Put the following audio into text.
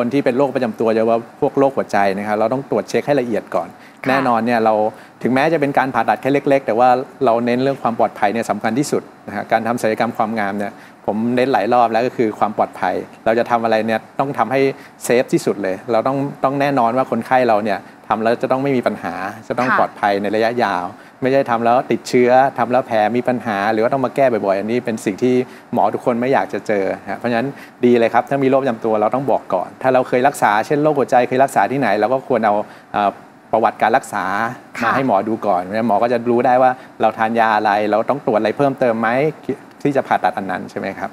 คนที่เป็นโรคประจำตัวเยอะว่าพวกโรคหัวใจนะครับเราต้องตรวจเช็คให้ละเอียดก่อนแน่นอนเนี่ยเราถึงแม้จะเป็นการผ่าตัดแค่เล็กๆแต่ว่าเราเน้นเรื่องความปลอดภัยเนี่ยสำคัญที่สุดนะฮะการทำศัลยกรรมความงามเนี่ยผมเน้นหลายรอบแล้วก็คือความปลอดภัยเราจะทำอะไรเนี่ยต้องทำให้เซฟที่สุดเลยเราต้องแน่นอนว่าคนไข้เราเนี่ยทำแล้วจะต้องไม่มีปัญหาจะต้องปลอดภัยในระยะยาวไม่ใช่ทำแล้วติดเชื้อทำแล้วแผลมีปัญหาหรือว่าต้องมาแก้บ่อยๆอันนี้เป็นสิ่งที่หมอทุกคนไม่อยากจะเจอฮะเพราะฉะนั้นดีเลยครับถ้ามีโรคประจำตัวเราต้องบอกก่อนถ้าเราเคยรักษาเช่นโรคหัวใจเคยรักษาที่ไหนเราก็ควรเอาประวัติการรักษามาให้หมอดูก่อนหมอก็จะรู้ได้ว่าเราทานยาอะไรเราต้องตรวจอะไรเพิ่มเติมไหมที่จะผ่าตัดอันนั้นใช่ไหมครับ